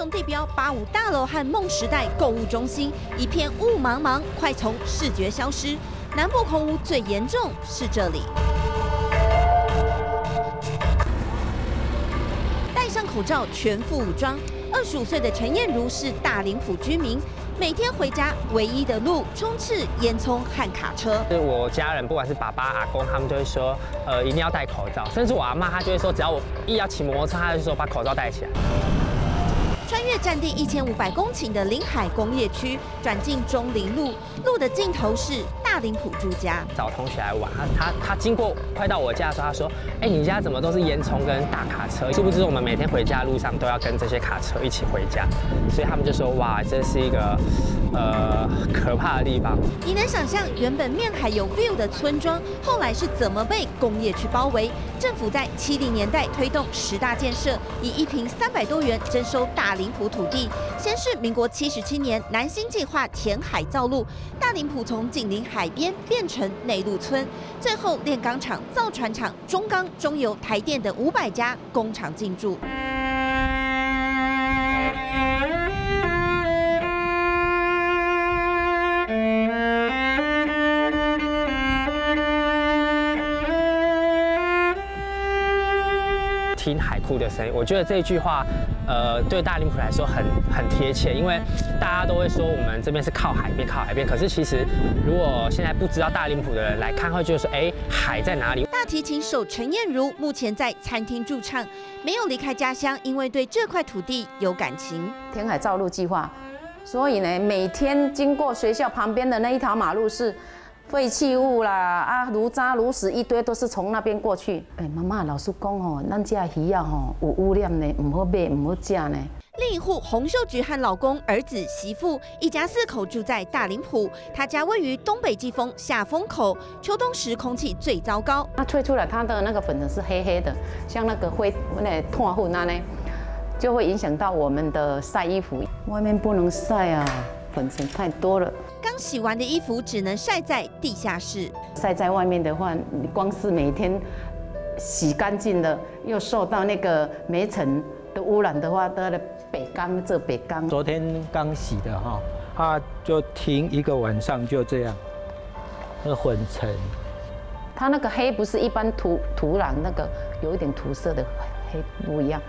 雄地标85大楼和梦时代购物中心，一片雾茫茫，快从视觉消失。南部空污最严重是这里。 口罩全副武装，25岁的陈燕如是大林埔居民，每天回家唯一的路充斥烟囱和卡车。我家人不管是爸爸、阿公，他们就会说，一定要戴口罩，甚至我阿妈她就会说，只要我一要骑摩托车，她就说把口罩戴起来。穿越占地1500公顷的林海工业区，转进中林路，路的尽头是大林埔住家。找同学来玩，他经过快到我家的时候，他说：“哎，你家怎么都是烟囱跟大卡车？”殊不知我们每天回家路上都要跟这些卡车一起回家，所以他们就说：“哇，这是一个可怕的地方。”你能想象原本面海有 view 的村庄，后来是怎么被工业区包围？政府在70年代推动10大建设，以一坪300多元征收大林埔土地。先是民国77年南兴计划填海造陆，大林埔从紧邻海边变成内陆村，最后炼钢厂、造船厂、中钢、中油、台电等500家工厂进驻。 听海哭的声音，我觉得这句话，对大林埔来说很贴切，因为大家都会说我们这边是靠海边，靠海边。可是其实，如果现在不知道大林埔的人来看，会就是哎，海在哪里？大提琴手陈燕如目前在餐厅驻唱，没有离开家乡，因为对这块土地有感情。填海造陆计划，所以呢，每天经过学校旁边的那一条马路是。 废弃物啦，啊，如渣如屎一堆，都是从那边过去。哎，妈妈，老师讲吼，咱家鱼啊吼有污染呢，唔好买，唔好食呢。另一户洪秀菊和老公、儿子、媳妇一家4口住在大林埔，他家位于东北季风下风口，秋冬时空气最糟糕。它吹出来，它的那个粉尘是黑黑的，像那个灰那炭混那呢，就会影响到我们的晒衣服，外面不能晒啊。 粉尘太多了，刚洗完的衣服只能晒在地下室。晒在外面的话，你光是每天洗干净了，又受到那个煤尘的污染的话，它的北钢这北钢。昨天刚洗的哈，它就停一个晚上就这样，那混尘。它那个黑不是一般土壤那个有一点涂色的黑不一样。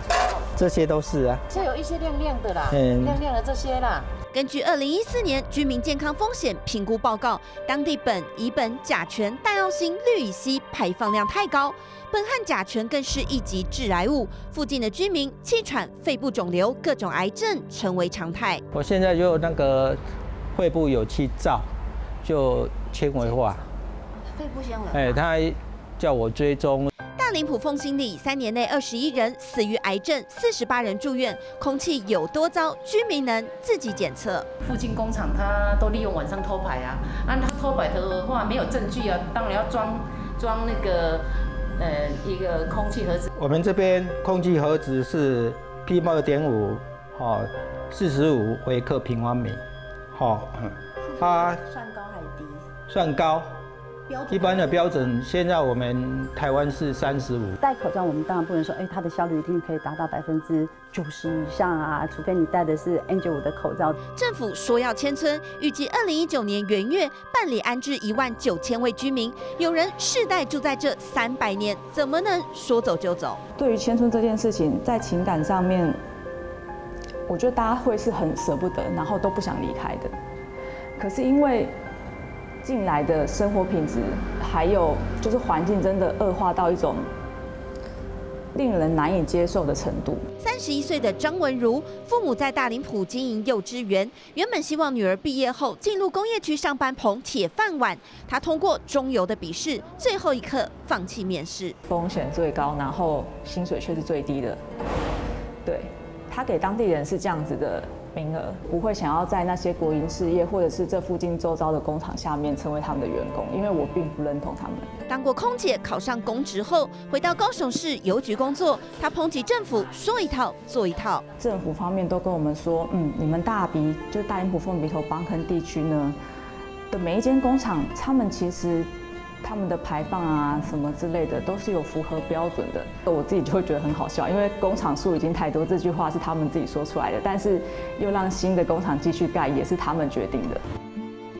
这些都是啊，就有一些亮亮的啦，亮亮的这些啦。根据2014年居民健康风险评估报告，当地苯、乙苯、甲醛、代奥辛、氯乙烯排放量太高，苯和甲醛更是一级致癌物。附近的居民气喘、肺部肿瘤、各种癌症成为常态。我现在就那个肺部有气灶，就纤维化，肺部纤维化。哎，他叫我追踪。 大林埔凤新里3年内21人死于癌症，48人住院。空气有多糟，居民能自己检测。附近工厂它都利用晚上偷排啊，啊偷排的话没有证据啊，当然要装那个一个空气盒子。我们这边空气盒子是 PM2.5， 好45微克平方米，好，它算高还低？算高。 一般的标准，现在我们台湾是35。戴口罩，我们当然不能说，哎，它的效率一定可以达到90%以上啊，除非你戴的是 N95的口罩。政府说要迁村，预计2019年元月办理安置19000位居民，有人世代住在这300年，怎么能说走就走？对于迁村这件事情，在情感上面，我觉得大家会是很舍不得，然后都不想离开的。可是因为 进来的生活品质，还有就是环境真的恶化到一种令人难以接受的程度。31岁的张文如，父母在大林埔经营幼稚园，原本希望女儿毕业后进入工业区上班捧铁饭碗。她通过中油的笔试，最后一刻放弃面试，风险最高，然后薪水却是最低的。对，她给当地人是这样子的。 名额不会想要在那些国营事业或者是这附近周遭的工厂下面成为他们的员工，因为我并不认同他们。当过空姐，考上公职后，回到高雄市邮局工作，他抨击政府说一套做一套。政府方面都跟我们说，你们大林埔凤鼻头枋坑地区呢的每一间工厂，他们其实他们的排放啊什么之类的都是有符合标准的。我自己就会觉得很好笑，因为工厂数已经太多，这句话是他们自己说出来的，但是又让新的工厂继续盖也是他们决定的。